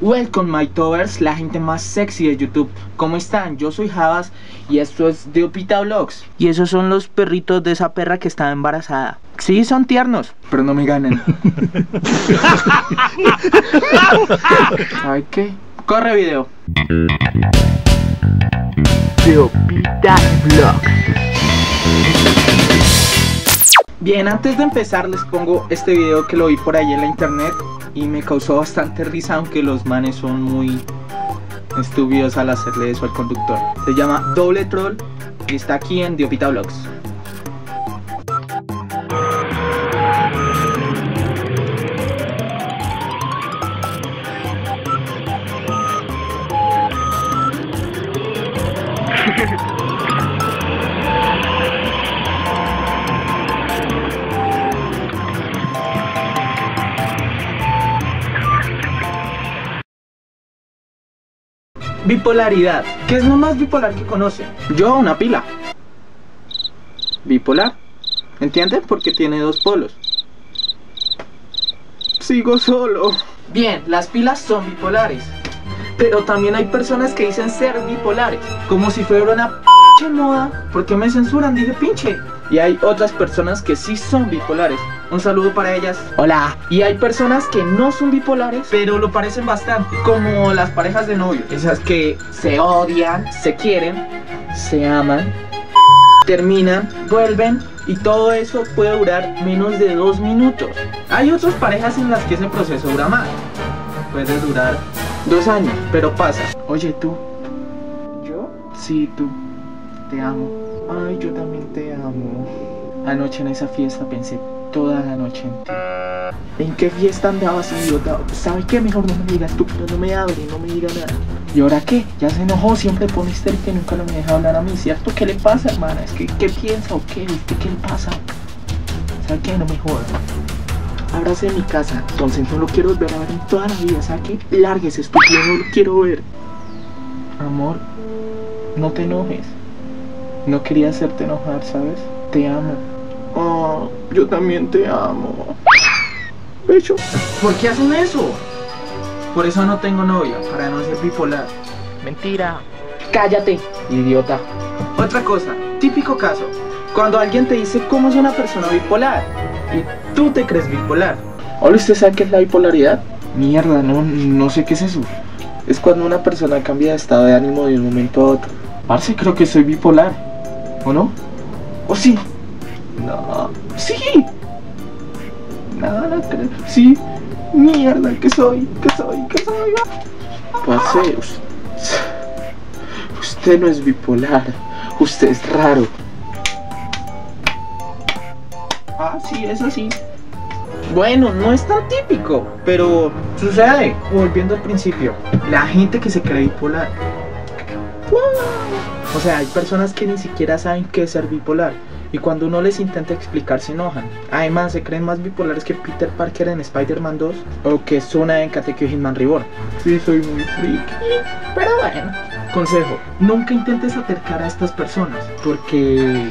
Welcome my towers, la gente más sexy de YouTube. ¿Cómo están? Yo soy Javaz y esto es The Opita Vlogs. Y esos son los perritos de esa perra que estaba embarazada. Sí, son tiernos, pero no me ganan. Ay, ¿qué? Corre video. The Opita Vlogs. Bien, antes de empezar les pongo este video que lo vi por ahí en la internet y me causó bastante risa, aunque los manes son muy estúpidos al hacerle eso al conductor. Se llama Doble Troll y está aquí en The Opita Vlogs. Bipolaridad. ¿Qué es lo más bipolar que conoce? Yo, una pila. Bipolar. ¿Entiendes? Porque tiene dos polos. Sigo solo. Bien, las pilas son bipolares. Pero también hay personas que dicen ser bipolares. Como si fuera una pinche moda. ¿Por qué me censuran? Dije pinche. Y hay otras personas que sí son bipolares. Un saludo para ellas. Hola. Y hay personas que no son bipolares, pero lo parecen bastante. Como las parejas de novios. Esas que se odian, se quieren, se aman, terminan, vuelven. Y todo eso puede durar menos de 2 minutos. Hay otras parejas en las que ese proceso dura más. Puede durar 2 años, pero pasa. Oye, tú. ¿Yo? Sí, tú. Te amo. Ay, yo también te amo. Anoche en esa fiesta pensé toda la noche en ti. ¿En qué fiesta andabas, idiota? ¿Sabes qué? Mejor no me digas tú, pero no me hable, no me diga nada. ¿Y ahora qué? Ya se enojó, siempre pone histérica y nunca lo me deja hablar a mí, ¿cierto? ¿Qué le pasa, hermana? Es que, ¿qué piensa o qué? ¿Viste qué le pasa? ¿Sabes qué? No me jodas. Ábrase de mi casa, entonces no lo quiero volver a ver en toda la vida, ¿sabes qué? Lárguese, estúpido, no lo quiero ver. Amor, no te enojes. No quería hacerte enojar, ¿sabes? Te amo. Oh, yo también te amo. Becho. ¿Por qué hacen eso? Por eso no tengo novia, para no ser bipolar. Mentira. Cállate, idiota. Otra cosa, típico caso. Cuando alguien te dice cómo es una persona bipolar y tú te crees bipolar. Hola, ¿usted sabe qué es la bipolaridad? Mierda, no sé qué es eso. Es cuando una persona cambia de estado de ánimo de un momento a otro. Parce, creo que soy bipolar. ¿O no? ¿O sí? No. ¡Sí! Nada, creo. Sí. Mierda, ¿qué soy? ¿Qué soy? ¿Qué soy? Parce, usted no es bipolar. Usted es raro. Ah, sí, eso sí. Bueno, no es tan típico, pero sucede. Volviendo al principio, la gente que se cree bipolar. O sea, hay personas que ni siquiera saben qué es ser bipolar y cuando uno les intenta explicar se enojan. Además, se creen más bipolares que Peter Parker en Spider-Man 2 o que Zuna en Catequio y Hitman Reborn. Sí, soy muy friki, pero bueno. Consejo, nunca intentes acercar a estas personas porque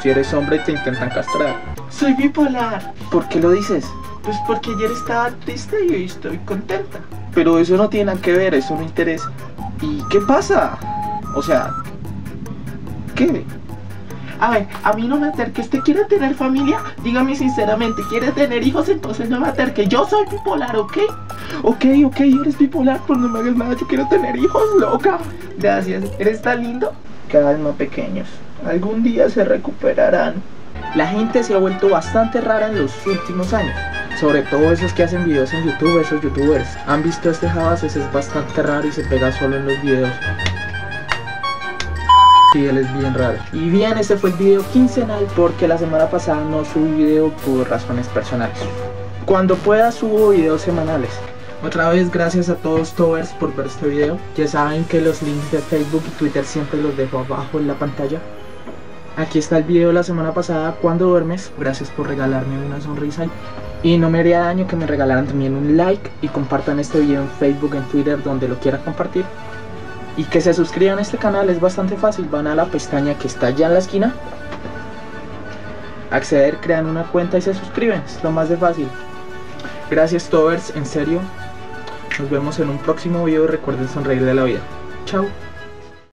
si eres hombre te intentan castrar. Soy bipolar. ¿Por qué lo dices? Pues porque ayer estaba triste y hoy estoy contenta. Pero eso no tiene nada que ver, eso no interesa. ¿Y qué pasa? O sea... ¿qué? A ver, a mí no me aterque. ¿Usted quiere tener familia? Dígame sinceramente, ¿quiere tener hijos? Entonces no me aterque. Yo soy bipolar, ¿ok? Ok, eres bipolar, pues no me hagas nada. Yo quiero tener hijos, loca. Gracias, eres tan lindo. Cada vez más pequeños. Algún día se recuperarán. La gente se ha vuelto bastante rara en los últimos años. Sobre todo esos que hacen videos en YouTube, esos youtubers. ¿Han visto este Javaz? Ese es bastante raro y se pega solo en los videos. Sí, él es bien raro. Y bien, este fue el video quincenal porque la semana pasada no subí video por razones personales. Cuando pueda subo videos semanales. Otra vez gracias a todos towers por ver este video. Ya saben que los links de Facebook y Twitter siempre los dejo abajo en la pantalla. Aquí está el video de la semana pasada, cuando duermes. Gracias por regalarme una sonrisa. Y no me haría daño que me regalaran también un like y compartan este video en Facebook, en Twitter, donde lo quieran compartir. Y que se suscriban a este canal, es bastante fácil, van a la pestaña que está allá en la esquina, acceder, crean una cuenta y se suscriben, es lo más de fácil. Gracias towers, en serio, Nos vemos en un próximo video y recuerden sonreír de la vida. Chao.